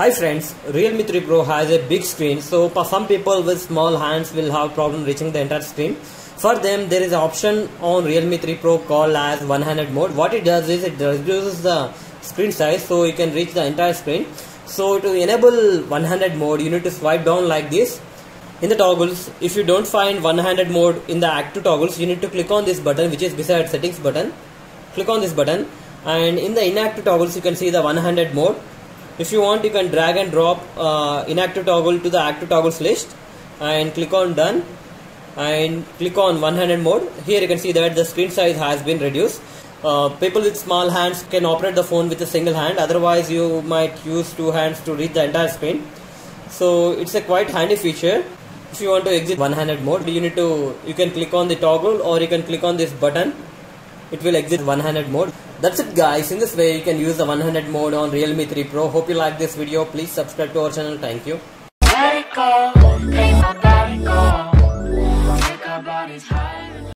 Hi friends, Realme 3 Pro has a big screen, so for some people with small hands will have problem reaching the entire screen. For them, there is an option on Realme 3 Pro called as one-handed mode. What it does is it reduces the screen size so you can reach the entire screen. So to enable one-handed mode, you need to swipe down like this in the toggles. If you don't find one-handed mode in the active toggles, you need to click on this button which is beside settings button. Click on this button, and in the inactive toggles you can see the one-handed mode. If you want, you can drag and drop inactive toggle to the active toggles list and click on done and click on one-handed mode. Here you can see that the screen size has been reduced. People with small hands can operate the phone with a single hand, otherwise you might use two hands to reach the entire screen. So it's a quite handy feature. If you want to exit one-handed mode, you can click on the toggle or you can click on this button. It will exit one-handed mode. That's it guys, in this way you can use the one-handed mode on Realme 3 Pro. Hope you like this video. Please subscribe to our channel. Thank you.